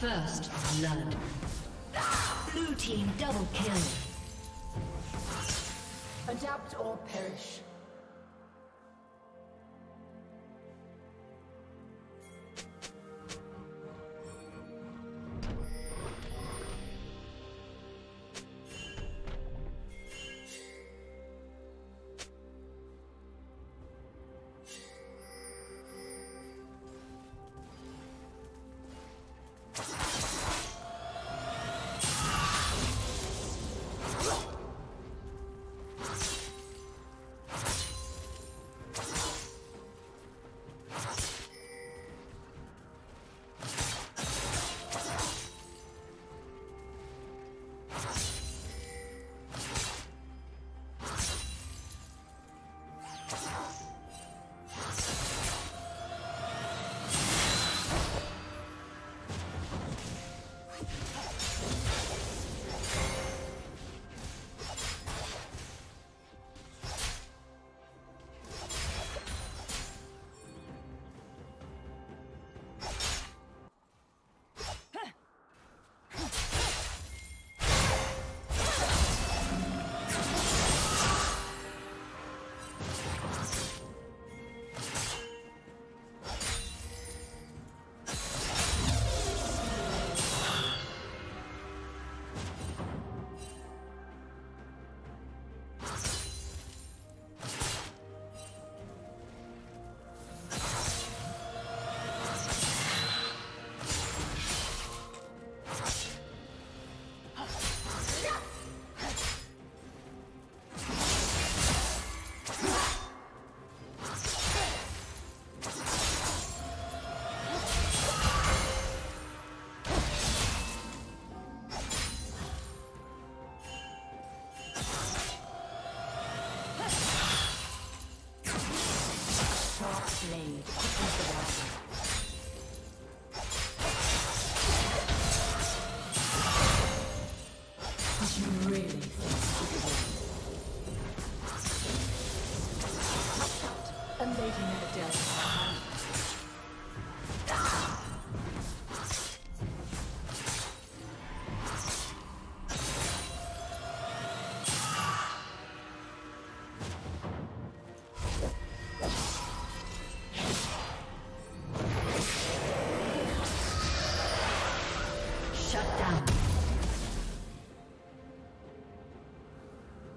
First blood. Blue team double kill. Adapt or perish.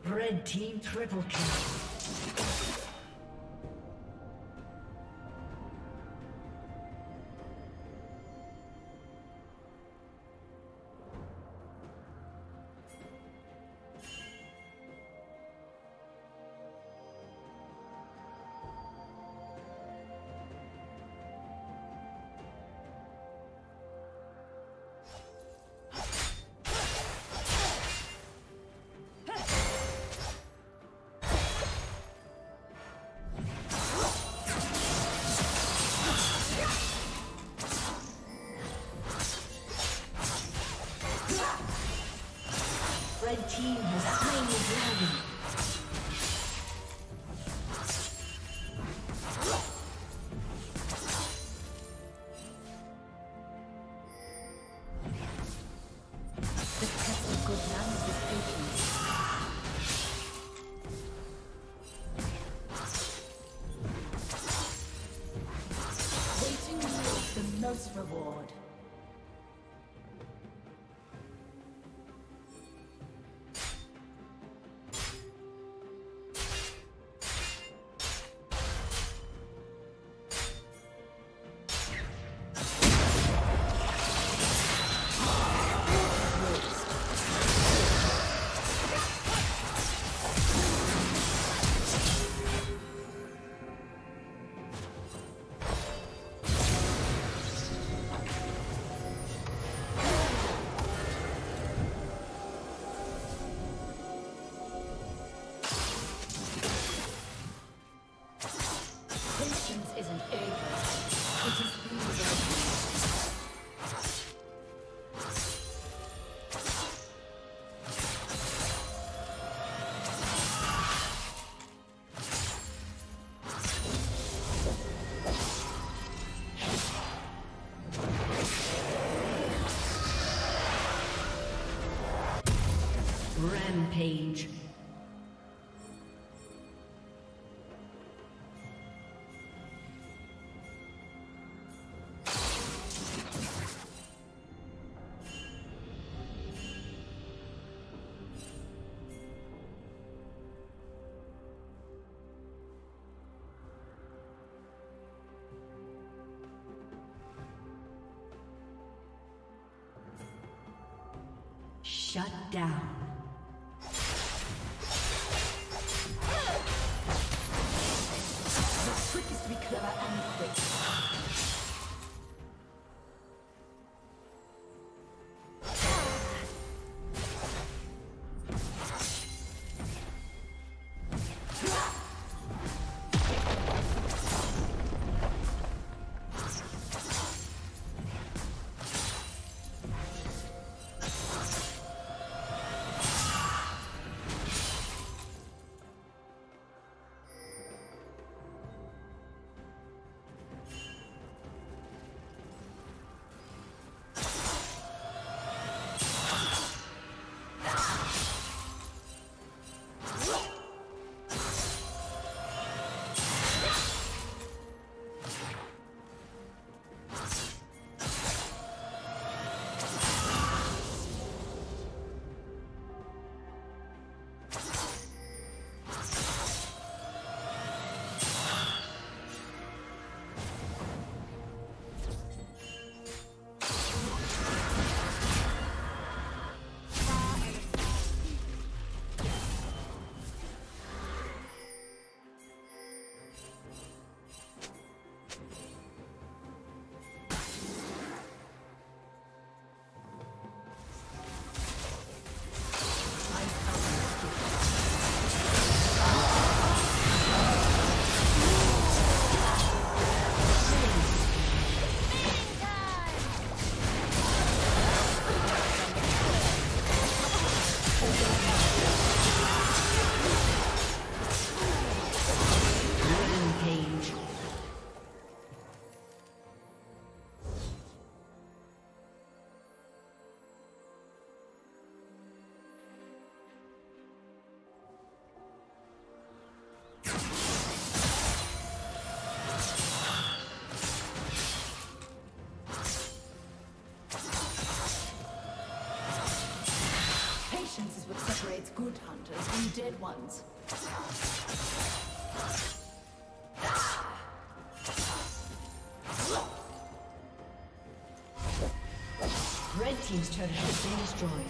Red team triple kill. Red team has slain the dragon. page. Shut down. The trick is to be clever and quick. Good hunters and dead ones. Red team's turret has been destroyed.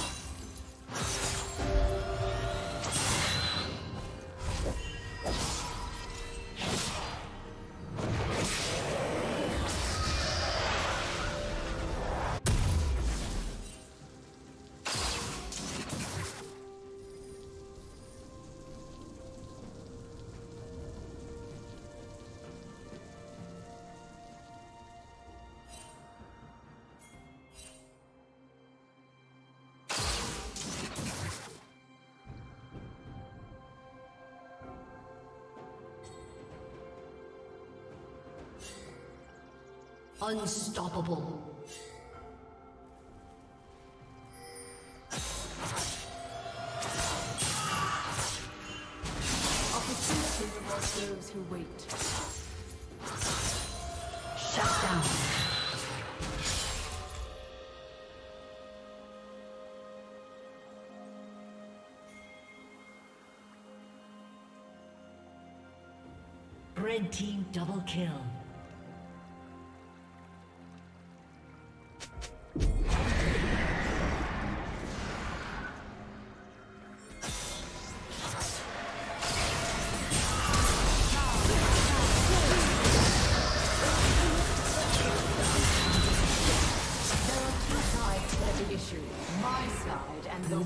Unstoppable. Opportunity rewards those who wait. Shut down. Red team double kill.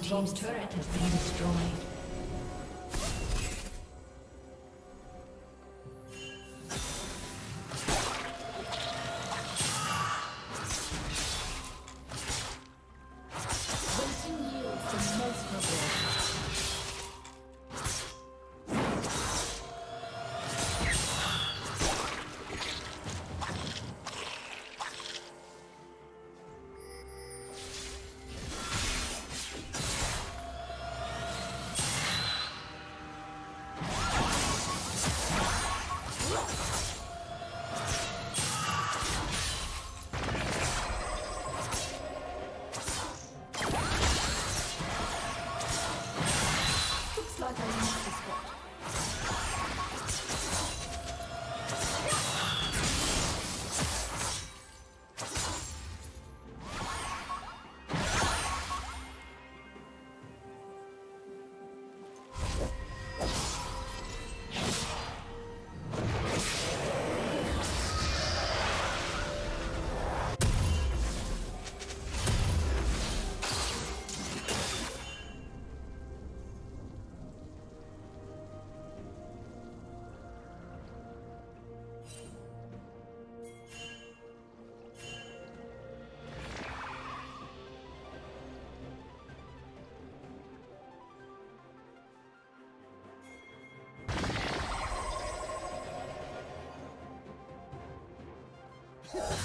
team's turret has been destroyed. Yeah.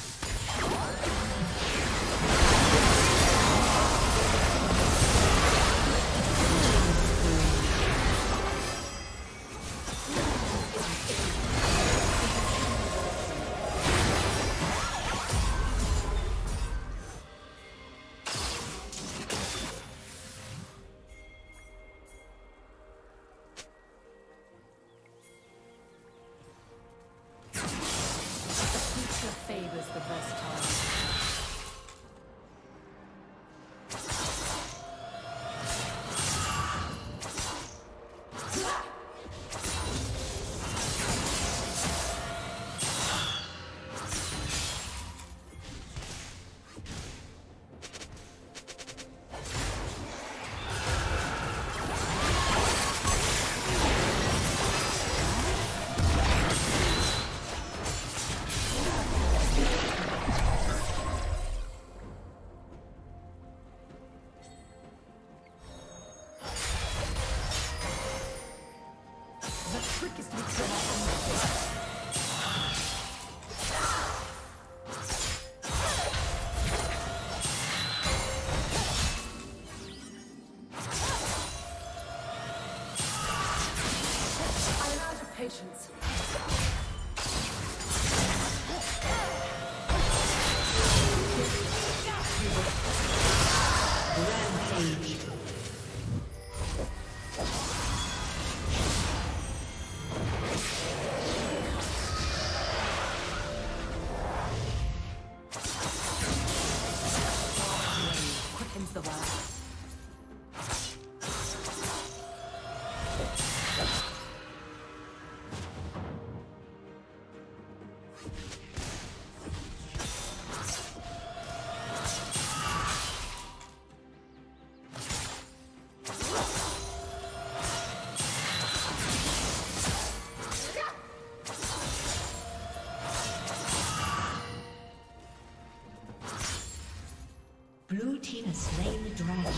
Blue team has slain the dragon.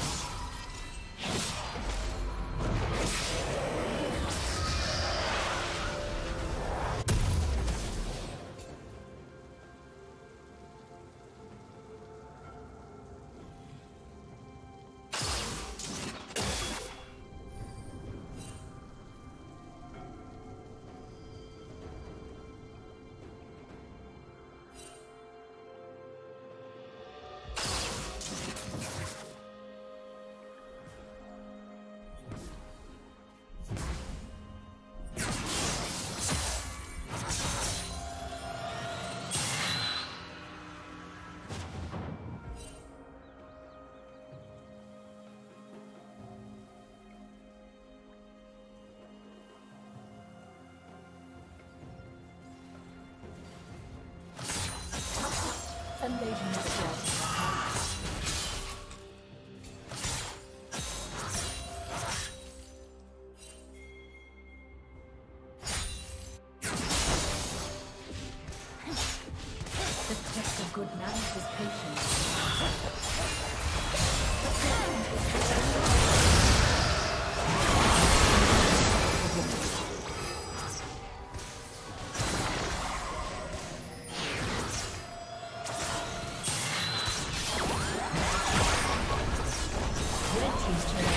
Unleashing the could manage his patience. Red team's turn.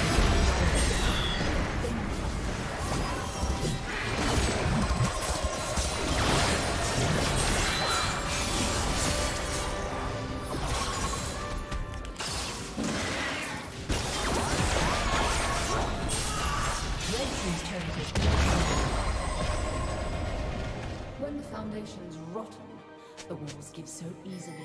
When the foundation's rotten, the walls give so easily.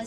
A